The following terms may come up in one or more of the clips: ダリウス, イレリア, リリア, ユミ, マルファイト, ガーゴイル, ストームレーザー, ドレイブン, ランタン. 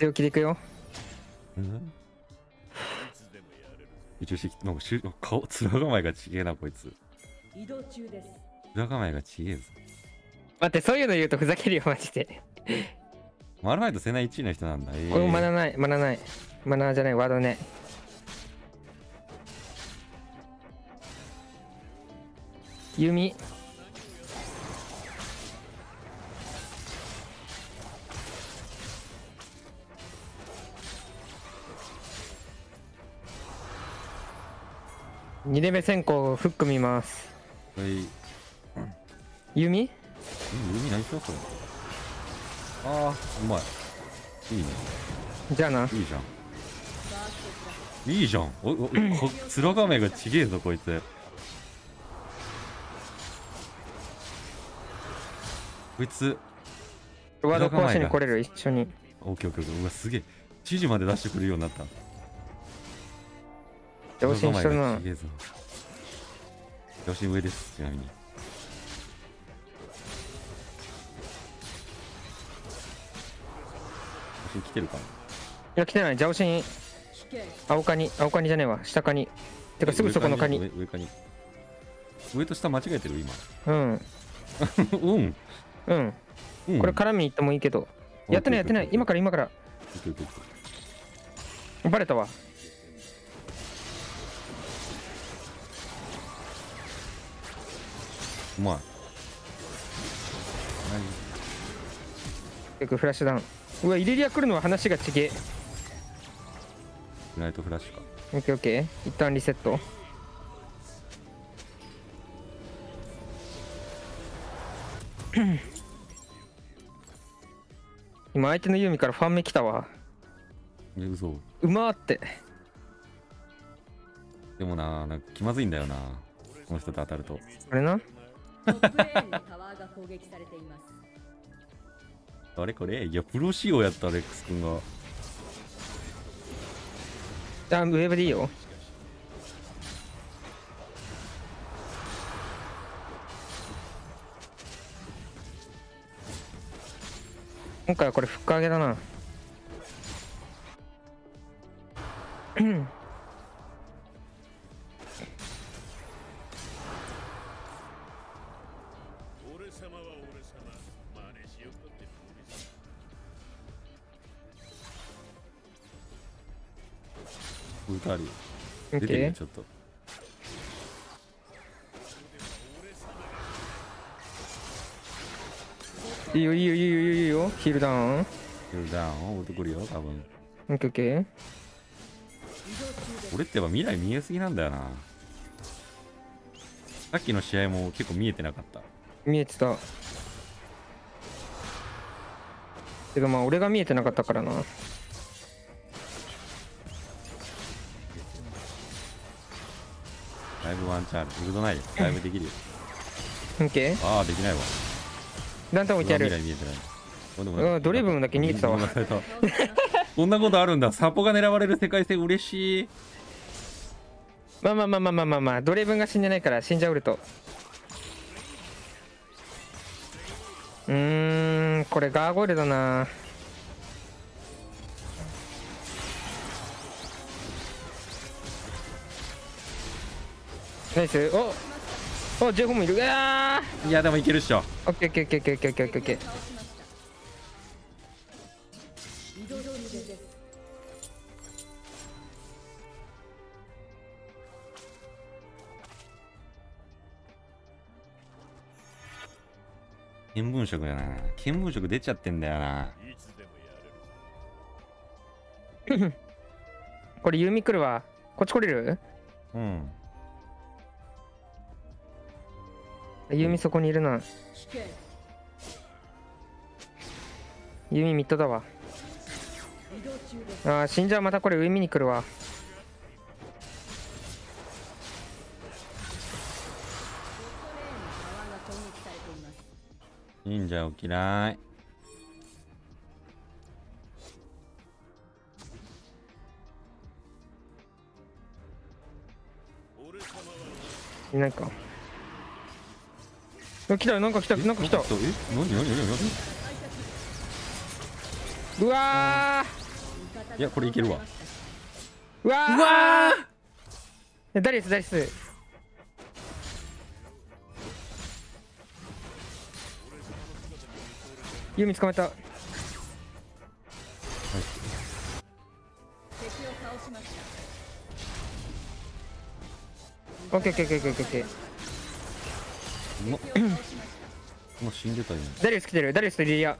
強気でいくよ。うん。一応してなんか顔面構えがちげえなこいつ。移動中です。面構えがちげえぞ。待って、そういうの言うとふざけるよマジで。マルファイトセナ1位の人なんだ。これマナないマナないマナじゃないワードね。弓。2レベ先行フック見ます。はい弓何しようこれ。あーうまい。いいね。じゃあないいじゃんいいじゃん。面構えがちげえぞこいつ。こいつワード壊しに来れる。一緒にオッケーオッケー。うわすげえ知事まで出してくるようになった。上進してるな。上進上ですちなみに。上進来てるかな。いや来てない。上進青カニ青カニじゃねえわ下カニ。てかすぐそこのカニ。上カニ上と下間違えてる今。うんうんうんこれ絡みに行ってもいいけどやってないやってない今から今からバレたわ。うまい。よくフラッシュダウン。うわイレリア来るのは話がちげえ。ナイトフラッシュか。オッケーオッケー一旦リセット。今相手のユミからファン目来たわ。え嘘うまーって。でもななんか気まずいんだよなこの人と当たると。あれなあれこれいやプロ仕様やったレックス君が。あウェーブでいいよ。今回はこれフック上げだな。歌あるよ。出てるねちょっと。いいよいいよいいよいいよ。ヒールダウンヒールダウン持ってくるよ多分。オッケーオッケー。俺ってやっぱ未来見えすぎなんだよな。さっきの試合も結構見えてなかった。見えてたけどまあ俺が見えてなかったからな。だいぶワンチャンある。フルドないよだいぶできるよ。オッケーああできないわ。ランタン置いてある。ドリブンだけ逃げてたわ。こんなことあるんだ。サポが狙われる世界線嬉しい。まあまあまあまあまあまあまあドリブンが死んでないから死んじゃうると。これガーゴイルだな。ナイス。おジェフもいる。ああいやでもいけるっしょ。オッケーオッケーオッケーオッケーオッケーオッケー。見聞色やな。見聞色出ちゃってんだよな。これユミ来るわ。こっち来れる？うん。ユミそこにいるな。ユミミッドだわ。ああ死んじゃう。またこれ上見に来るわ。いいんじゃお嫌い。いないか。来たなんか来たなんか来た。うわいやこれいけるわ。うわーうわー、ダリスダリス。ユミ捕まえた。はい、オッケーオッケーオッケーオッケー。もう死んでたよ。ダリウス来てる。ダリウスとリリア。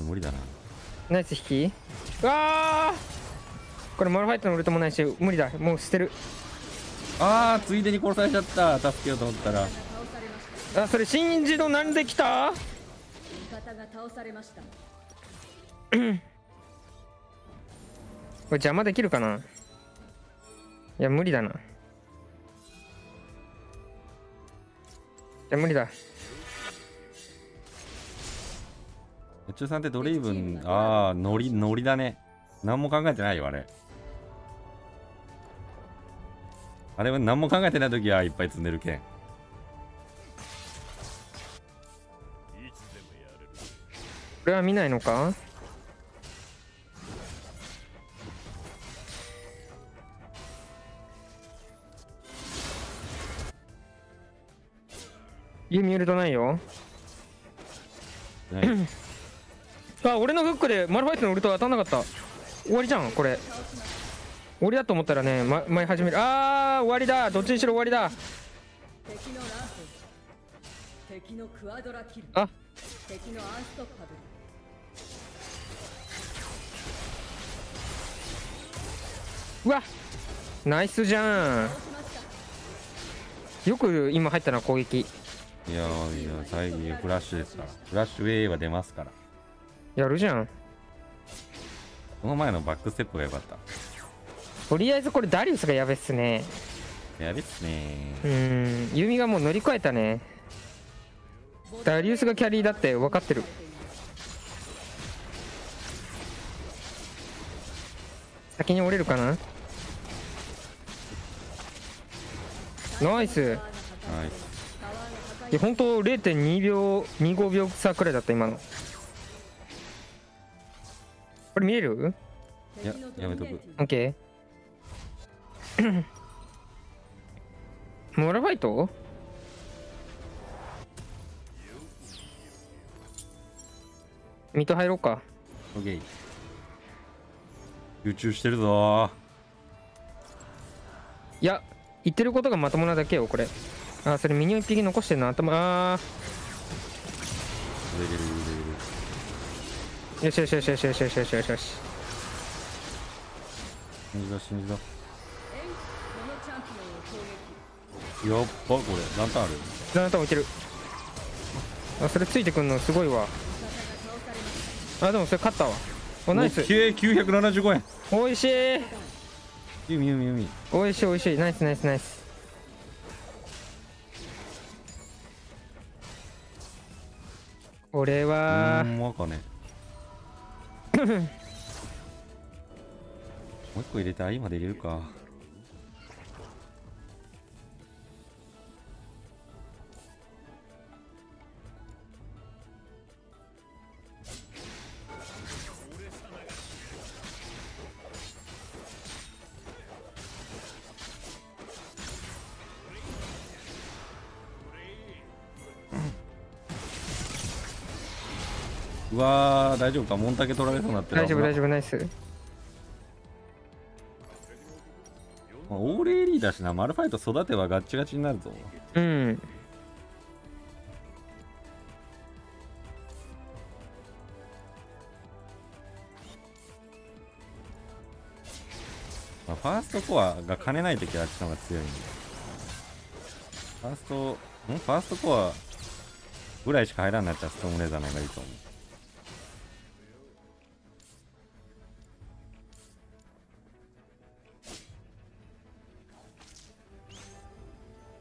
無理だな。ナイス引き。うわー、これモロファイトのウルトもないし無理だ。もう捨てる。あー、ついでに殺されちゃった。助けようと思ったら。あ、それ真珠のなんで来た？味方が倒されました。これ邪魔できるかな？いや無理だな。いや無理だ。宇宙さんってドレイブン、ああノリだね。何も考えてないよあれ。あれは何も考えてない時はいっぱい積んでるけん。これは見ないのか？ユミウルトないよ。あ、俺のフックでマルファイトのウルト当たんなかった。終わりじゃんこれ。終わりだと思ったらね、前始める。あー終わりだ。どっちにしろ終わりだ。あっうわっナイスじゃん。よく今入ったな攻撃。いやいや最近フラッシュですから。フラッシュウェイは出ますから。やるじゃん。この前のバックステップが良かった。とりあえずこれダリウスがやべっすね。やべっすね。うん、ユミがもう乗り越えたね。ダリウスがキャリーだって分かってる。先に折れるかな。ナイス、はい。いや本当 0.2 秒25秒差くらいだった今の。これ見える？いややめとく。オッケー。モラファイト？ミッド入ろうか。オッケー。集中してるぞ。いや言ってることがまともなだけよこれ。あ、それミニオン1匹残してるの頭。あよしよしよしよしよしよしよしよしよし。信じろ信じろ。やっぱこれランタンある。ランタン置いてる。あ、それついてくんのすごいわ。あ、でもそれ勝ったわ。お、ナイス。975円。おいしい。ユミユミユミ。おいしいおいしい。ナイスナイスナイス。これはもう一個ね。もう一個入れて、あいまで入れるか。うわー大丈夫か。モンタケ取られそうになってる。大丈夫大丈夫ナイス。オーレーリーだしな。マルファイト育てはガッチガチになるぞ。うん、まあ、ファーストコアが兼ねないときはあっちの方が強いんで、ファーストコアぐらいしか入らんなっちゃう。ストームレーザーの方がいいと思う。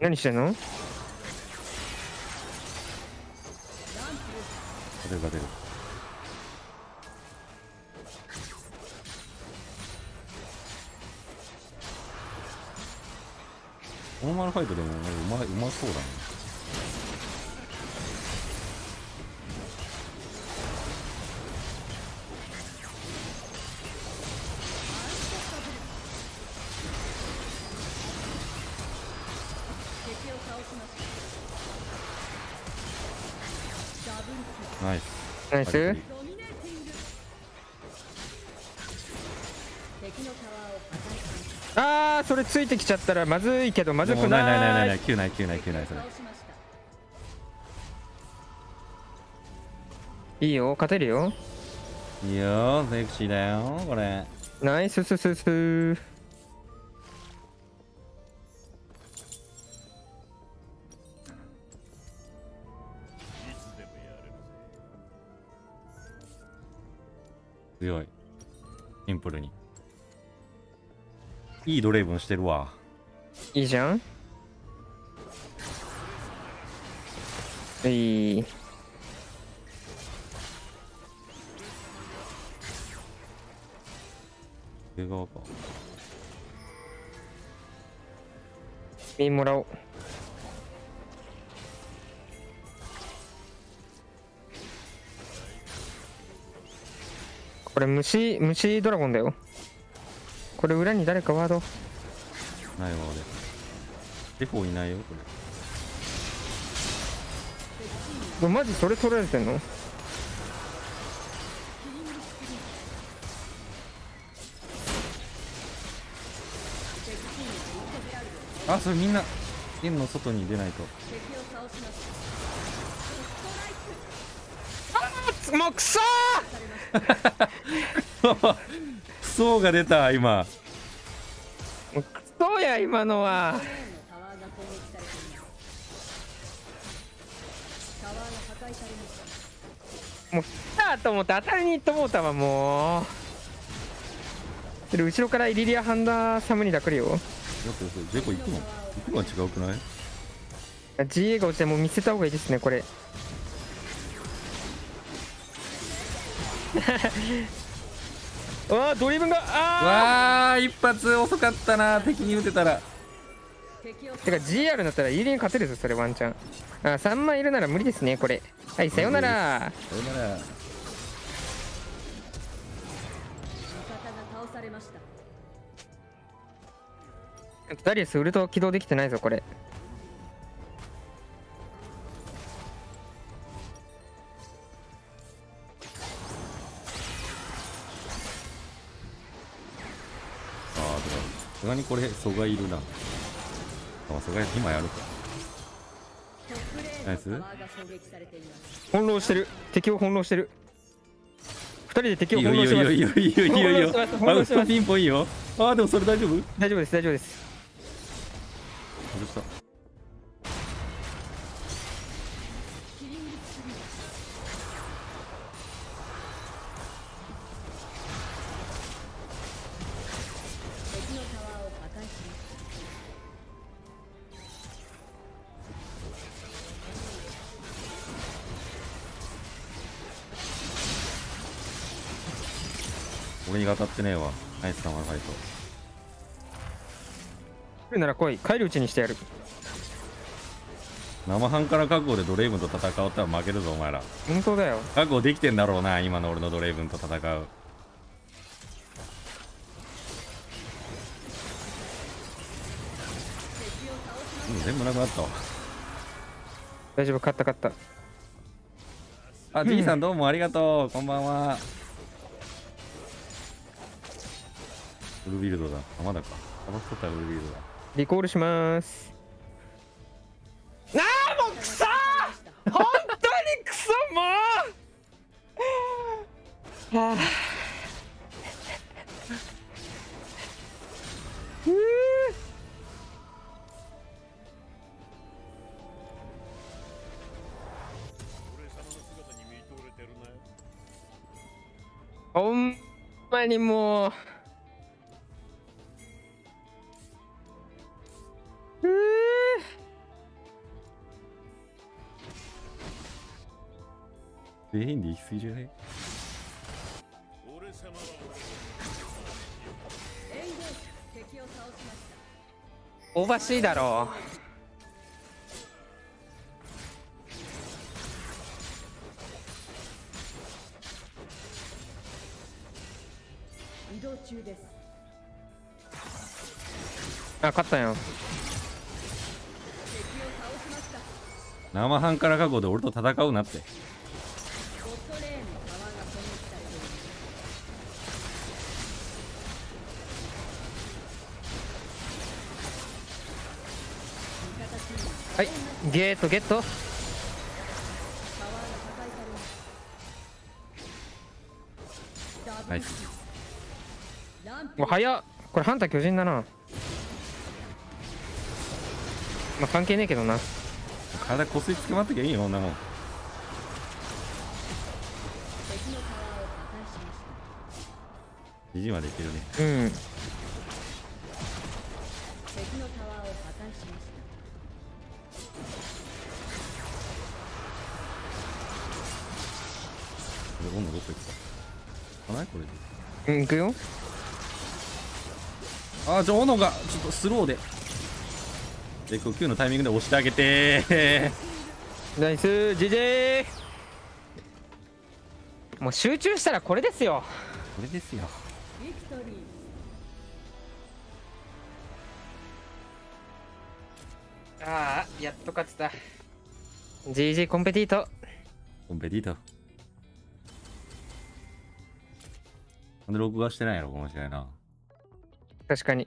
何してんの？出るか出る。ノーマルファイトでもうまそうだね。ナイス。ああ、それついてきちゃったらまずいけど、まずくない。ない9ない9ない9ない、それいいよ、勝てるよ。いいよ、セクシーだよこれ。ナイスススス。強い、シンプルにいいドレイブンしてるわ。いいじゃん。いい、上側か。見もらおう。これ虫ドラゴンだよ。これ裏に誰かワードないわ。俺デフォーいないよこれ。マジそれ取られてんの。あ、それみんな円の外に出ないと。あ、もうクソークソーが出た今。もうクソや今のは。もう来たと思って当たりに行ってもうたわ。もう後ろからイリリアハンダーサムにだくるよ。ジェコ行くの？行くのは違うくない？ GA が落ちてもう見せた方がいいですねこれ。ああ、ドリブンが、ああ一発遅かったな。敵に打てたらてか GR だったら有利に勝てるぞそれワンチャン。ああ3枚いるなら無理ですねこれ。はい、さよならさよなら。ダリウスウルト起動できてないぞこれ。ああ、でもさすがにこれ蘇我いるな。あ、蘇我今やるか。ナイス。翻弄してる、敵を翻弄してる。2人で敵を翻弄してます。いいよあの人ピンポンいいよ。ああ、でもそれ大丈夫？大丈夫です大丈夫です。俺に当たってねえわ。ナイス、サマーファイト。来るなら来い、帰るうちにしてやる。生半可な覚悟でドレイブンと戦ったら負けるぞお前ら。本当だよ。覚悟できてんだろうな今の俺のドレイブンと戦う。全部なくなったわ。大丈夫、勝った勝った。あ、じいさんどうもありがとう、こんばんは。フルビルドだ。あ、まだか。あ、まだか。フルビルドだ。リコールします。なあ、もうくそー。本当にくそもう。はあ。ほんまにもう。全員で行き過ぎじゃない？おばしいだろう。移動中です。あ、勝ったよ。生半可な覚悟で俺と戦うなって。はいゲートゲット。ナイス。もう早っ、これハンター巨人だな。まあ関係ねえけどな。体こすりつけまっときゃいいよ女も。肘までいけるね。うん。これ女どこ行った？ないこれ。うん行くよ。ああじゃあ斧がちょっとスローで。でこうQのタイミングで押してあげて。ナイスジジー。もう集中したらこれですよ。これですよ。ああやっと勝てた。ジジーコンペティート。コンペティート。なんで録画してないやろこの試合な。確かに。